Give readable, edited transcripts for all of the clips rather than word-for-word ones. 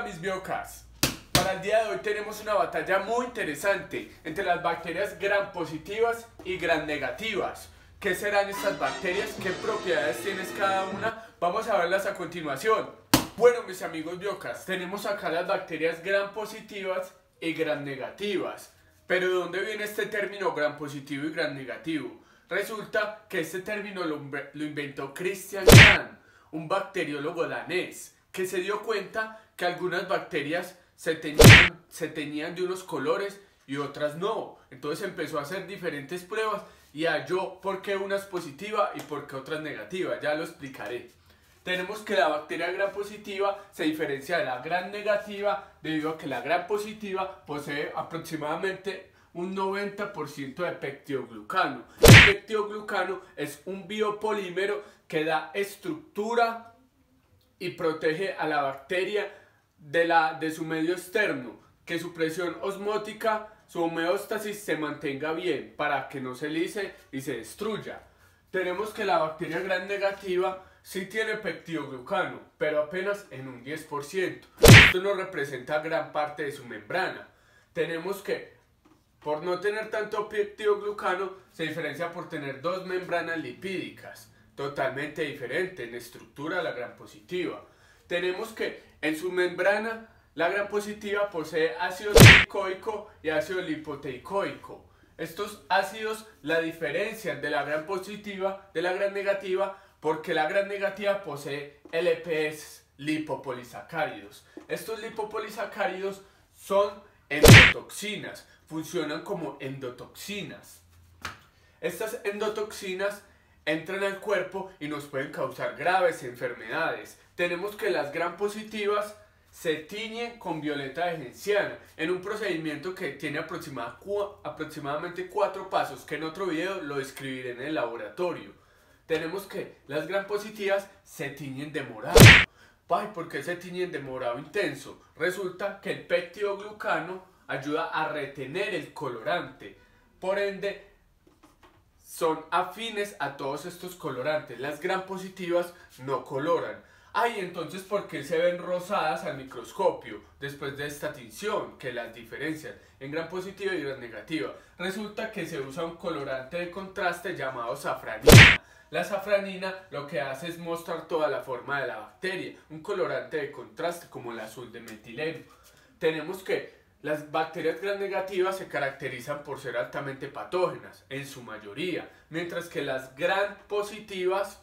Hola mis biocas, para el día de hoy tenemos una batalla muy interesante entre las bacterias gram positivas y gram negativas. ¿Qué serán estas bacterias? ¿Qué propiedades tienes cada una? Vamos a verlas a continuación. Bueno mis amigos biocas, tenemos acá las bacterias gram positivas y gram negativas. Pero ¿de dónde viene este término gram positivo y gram negativo? Resulta que este término lo inventó Christian Gram, un bacteriólogo danés, que se dio cuenta que algunas bacterias se teñían de unos colores y otras no. Entonces empezó a hacer diferentes pruebas y halló por qué unas positivas y por qué otras negativas. Ya lo explicaré. Tenemos que la bacteria gram positiva se diferencia de la gram negativa debido a que la gram positiva posee aproximadamente un 90% de peptidoglucano. El peptidoglucano es un biopolímero que da estructura y protege a la bacteria de su medio externo, que su presión osmótica, su homeostasis se mantenga bien para que no se lise y se destruya. Tenemos que la bacteria gram negativa sí tiene peptidoglucano, pero apenas en un 10%. Esto no representa gran parte de su membrana. Tenemos que, por no tener tanto peptidoglucano, se diferencia por tener dos membranas lipídicas totalmente diferente en estructura a la gram positiva. Tenemos que en su membrana la gram positiva posee ácido teicoico y ácido lipoteicoico. Estos ácidos la diferencian de la gram positiva de la gram negativa porque la gram negativa posee LPS, lipopolisacáridos. Estos lipopolisacáridos son endotoxinas, funcionan como endotoxinas. Estas endotoxinas entran al cuerpo y nos pueden causar graves enfermedades. Tenemos que las gram positivas se tiñen con violeta de genciana en un procedimiento que tiene aproximadamente 4 pasos, que en otro video lo describiré en el laboratorio. Tenemos que las gram positivas se tiñen de morado. Ay, ¿por qué se tiñen de morado intenso? Resulta que el peptidoglucano ayuda a retener el colorante, por ende son afines a todos estos colorantes. Las gram positivas no coloran. Ay, entonces ¿por qué se ven rosadas al microscopio después de esta tinción que las diferencian en gram positiva y gram negativa? Resulta que se usa un colorante de contraste llamado safranina. La safranina lo que hace es mostrar toda la forma de la bacteria, un colorante de contraste como el azul de metileno. Tenemos que las bacterias gram negativas se caracterizan por ser altamente patógenas, en su mayoría, mientras que las gram positivas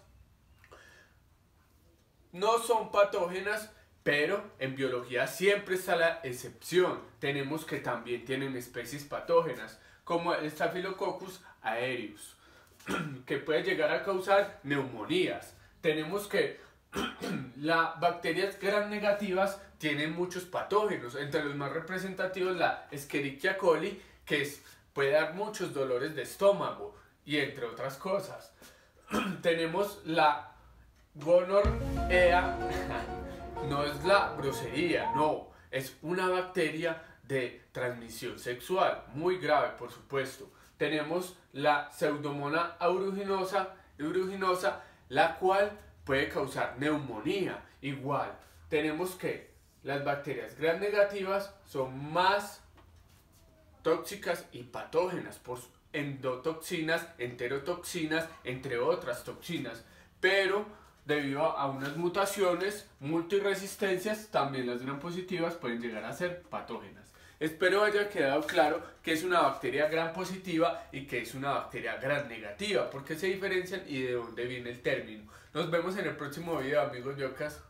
no son patógenas, pero en biología siempre está la excepción. Tenemos que también tienen especies patógenas, como el Staphylococcus aureus, que puede llegar a causar neumonías. Tenemos que las bacterias gram negativas tienen muchos patógenos, entre los más representativos la Escherichia coli, que puede dar muchos dolores de estómago y entre otras cosas. Tenemos la gonorrea, no es la grosería, no, es una bacteria de transmisión sexual, muy grave por supuesto. Tenemos la Pseudomonas aeruginosa, la cual puede causar neumonía, igual. Tenemos que las bacterias gram negativas son más tóxicas y patógenas por endotoxinas, enterotoxinas, entre otras toxinas, pero debido a unas mutaciones, multiresistencias, también las gram positivas pueden llegar a ser patógenas. Espero haya quedado claro que es una bacteria gram positiva y que es una bacteria gram negativa, por qué se diferencian y de dónde viene el término. Nos vemos en el próximo video, amigos biocas.